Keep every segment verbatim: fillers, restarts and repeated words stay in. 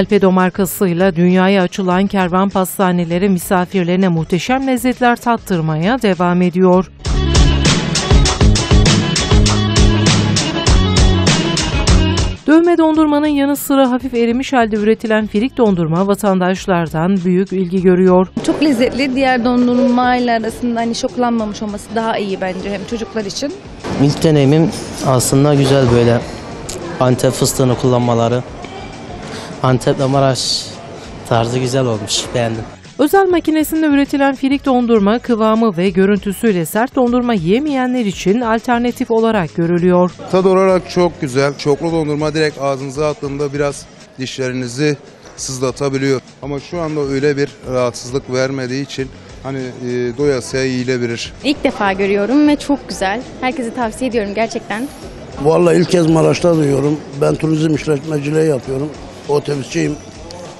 Alpedo markasıyla dünyaya açılan Kervan Pastaneleri misafirlerine muhteşem lezzetler tattırmaya devam ediyor. Dövme dondurmanın yanı sıra hafif erimiş halde üretilen firik dondurma vatandaşlardan büyük ilgi görüyor. Çok lezzetli, diğer dondurmayla arasında hani şoklanmamış olması daha iyi bence hem çocuklar için. İlk deneyimim aslında güzel, böyle Antep fıstığını kullanmaları, Antep ve Maraş tarzı güzel olmuş, beğendim. Özel makinesinde üretilen firik dondurma kıvamı ve görüntüsüyle sert dondurma yiyemeyenler için alternatif olarak görülüyor. Tad olarak çok güzel. Çoklu dondurma direkt ağzınıza attığında biraz dişlerinizi sızlatabiliyor. Ama şu anda öyle bir rahatsızlık vermediği için hani e, doyasıya yiyilebilir. İlk defa görüyorum ve çok güzel. Herkese tavsiye ediyorum gerçekten. Vallahi ilk kez Maraş'ta duyuyorum. Ben turizm işletmeciliği yapıyorum. Otobüsçüyüm.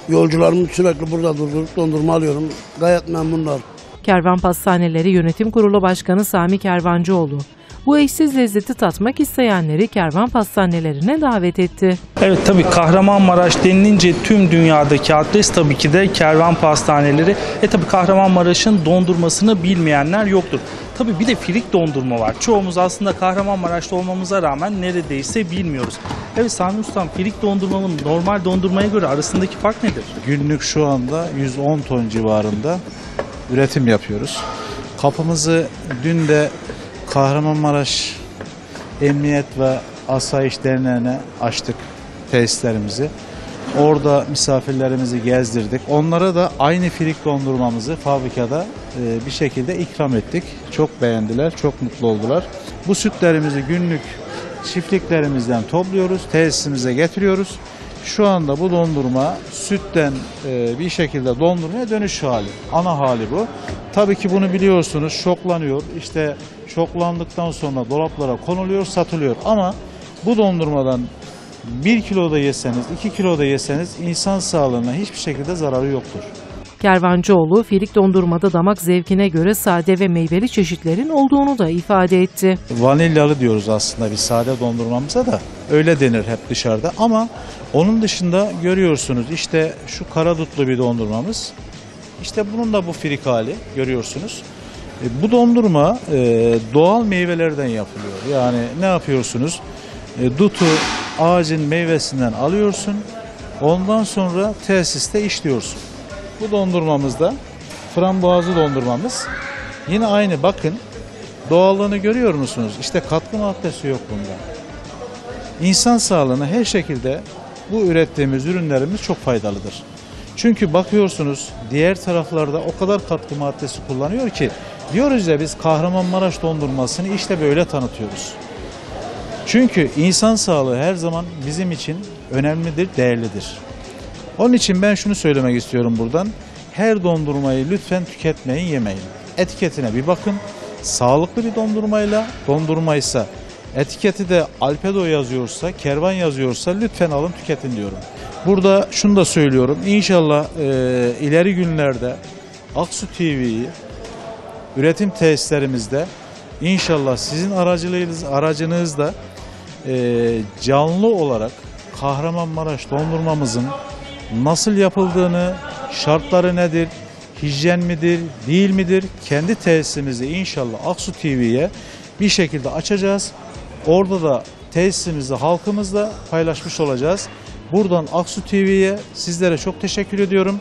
Yolcularımı sürekli burada durdurup dondurma alıyorum. Gayet memnunlar. Kervan Pastaneleri Yönetim Kurulu Başkanı Sami Kervancıoğlu, bu eşsiz lezzeti tatmak isteyenleri kervan pastanelerine davet etti. Evet, tabii Kahramanmaraş denilince tüm dünyadaki adres tabii ki de kervan pastaneleri. E tabii Kahramanmaraş'ın dondurmasını bilmeyenler yoktur. Tabii bir de firik dondurma var. Çoğumuz aslında Kahramanmaraş'ta olmamıza rağmen neredeyse bilmiyoruz. Evet Sami Ustam, firik dondurmanın normal dondurmaya göre arasındaki fark nedir? Günlük şu anda yüz on ton civarında üretim yapıyoruz. Kapımızı dün de Kahramanmaraş Emniyet ve Asayiş Derneği'ne açtık tesislerimizi. Orada misafirlerimizi gezdirdik. Onlara da aynı firik dondurmamızı fabrikada bir şekilde ikram ettik. Çok beğendiler, çok mutlu oldular. Bu sütlerimizi günlük çiftliklerimizden topluyoruz, tesisimize getiriyoruz. Şu anda bu dondurma sütten bir şekilde dondurmaya dönüş hali, ana hali bu. Tabii ki bunu biliyorsunuz, şoklanıyor. İşte şoklandıktan sonra dolaplara konuluyor, satılıyor. Ama bu dondurmadan bir kilo da yeseniz, iki kilo da yeseniz insan sağlığına hiçbir şekilde zararı yoktur. Kervancıoğlu, firik dondurmada damak zevkine göre sade ve meyveli çeşitlerin olduğunu da ifade etti. Vanilyalı diyoruz aslında bir sade dondurmamıza da, öyle denir hep dışarıda, ama onun dışında görüyorsunuz işte şu karadutlu bir dondurmamız, işte bunun da bu firik hali görüyorsunuz. Bu dondurma doğal meyvelerden yapılıyor. Yani ne yapıyorsunuz? Dutu ağacın meyvesinden alıyorsun, ondan sonra tesiste işliyorsun. Bu dondurmamızda frambuazlı dondurmamız yine aynı, bakın doğallığını görüyor musunuz? İşte katkı maddesi yok bunda. İnsan sağlığına her şekilde bu ürettiğimiz ürünlerimiz çok faydalıdır. Çünkü bakıyorsunuz diğer taraflarda o kadar katkı maddesi kullanıyor ki, diyoruz ya biz Kahramanmaraş dondurmasını işte böyle tanıtıyoruz. Çünkü insan sağlığı her zaman bizim için önemlidir, değerlidir. Onun için ben şunu söylemek istiyorum buradan. Her dondurmayı lütfen tüketmeyin, yemeyin. Etiketine bir bakın. Sağlıklı bir dondurmayla, dondurmaysa, etiketi de Alpedo yazıyorsa, kervan yazıyorsa lütfen alın, tüketin diyorum. Burada şunu da söylüyorum. İnşallah e, ileri günlerde Aksu T V'yi üretim tesislerimizde inşallah sizin aracılığınız, aracınızda e, canlı olarak Kahramanmaraş dondurmamızın nasıl yapıldığını, şartları nedir, hijyen midir, değil midir? Kendi tesisimizi inşallah Aksu T V'ye bir şekilde açacağız. Orada da tesisimizi halkımızla paylaşmış olacağız. Buradan Aksu T V'ye sizlere çok teşekkür ediyorum.